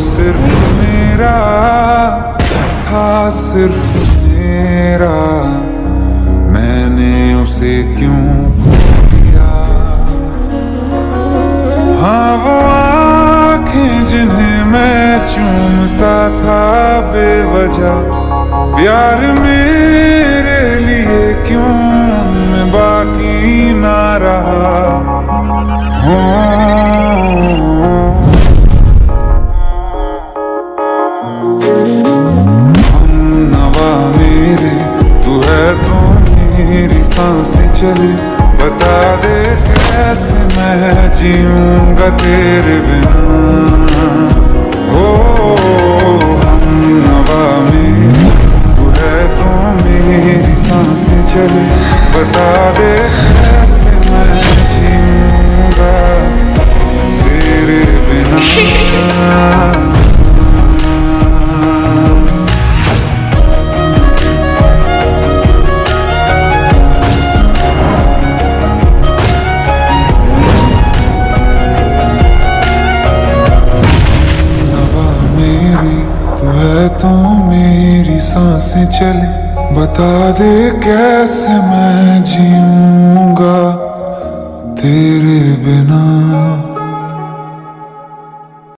सिर्फ मेरा था, सिर्फ मेरा, मैंने उसे क्यों भूल दिया। हाँ, वो आँखें जिन्हें मैं चूमता था बेवजह, प्यार मेरे लिए क्यों मैं बाकी ना रहा। हमनवा मेरे तू है तो मेरी सांसें चले, बता दे कैसे मैं जीऊंगा तेरे बिना। चले बता दे कैसे मैं जीऊंगा तेरे बिना। तो मेरी सांसें चले, बता दे कैसे मैं जीऊंगा तेरे बिना।